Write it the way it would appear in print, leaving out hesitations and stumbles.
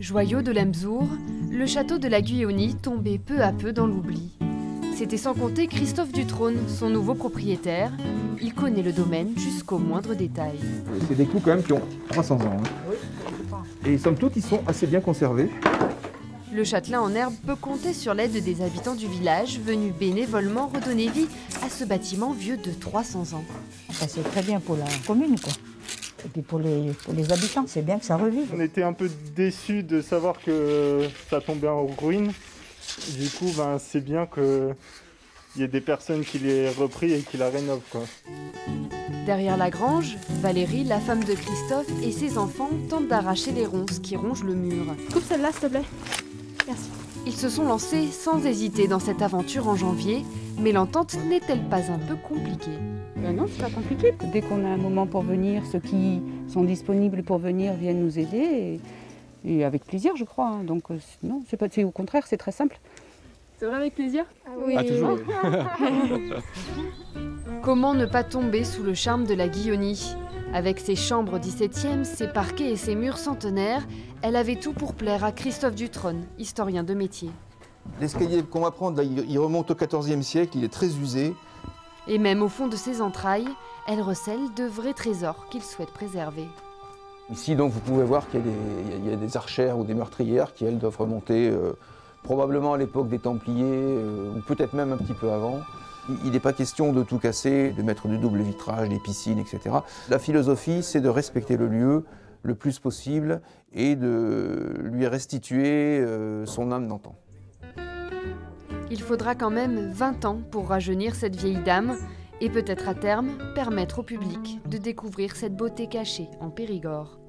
Joyau de Lemzour, le château de la Guionie tombait peu à peu dans l'oubli. C'était sans compter Christophe Dutrône, son nouveau propriétaire. Il connaît le domaine jusqu'au moindre détail. C'est des coups quand même qui ont 300 ans. Hein. Et somme toute, ils sont assez bien conservés. Le châtelain en herbe peut compter sur l'aide des habitants du village venus bénévolement redonner vie à ce bâtiment vieux de 300 ans. C'est très bien pour la commune, quoi. Et puis pour les habitants, c'est bien que ça revive. On était un peu déçus de savoir que ça tombait en ruine. Du coup, ben, c'est bien qu'il y ait des personnes qui l'aient repris et qui la rénovent, quoi. Derrière la grange, Valérie, la femme de Christophe, et ses enfants tentent d'arracher les ronces qui rongent le mur. Coupe celle-là, s'il te plaît. Merci. Ils se sont lancés sans hésiter dans cette aventure en janvier, mais l'entente n'est-elle pas un peu compliquée? Ben non, c'est pas compliqué. Dès qu'on a un moment pour venir, ceux qui sont disponibles pour venir viennent nous aider, et avec plaisir, je crois. Donc non, c'est pas, au contraire, c'est très simple. C'est vrai, avec plaisir? Ah oui. Ah, toujours. Comment ne pas tomber sous le charme de la Guionie? Avec ses chambres 17e, ses parquets et ses murs centenaires, elle avait tout pour plaire à Christophe Dutrône, historien de métier. L'escalier qu'on va prendre, là, il remonte au 14e siècle, il est très usé. Et même au fond de ses entrailles, elle recèle de vrais trésors qu'il souhaite préserver. Ici, donc, vous pouvez voir qu'il y a des archères ou des meurtrières qui, elles, doivent remonter probablement à l'époque des Templiers, ou peut-être même un petit peu avant. Il n'est pas question de tout casser, de mettre du double vitrage, des piscines, etc. La philosophie, c'est de respecter le lieu le plus possible et de lui restituer son âme d'antan. Il faudra quand même 20 ans pour rajeunir cette vieille dame et peut-être à terme permettre au public de découvrir cette beauté cachée en Périgord.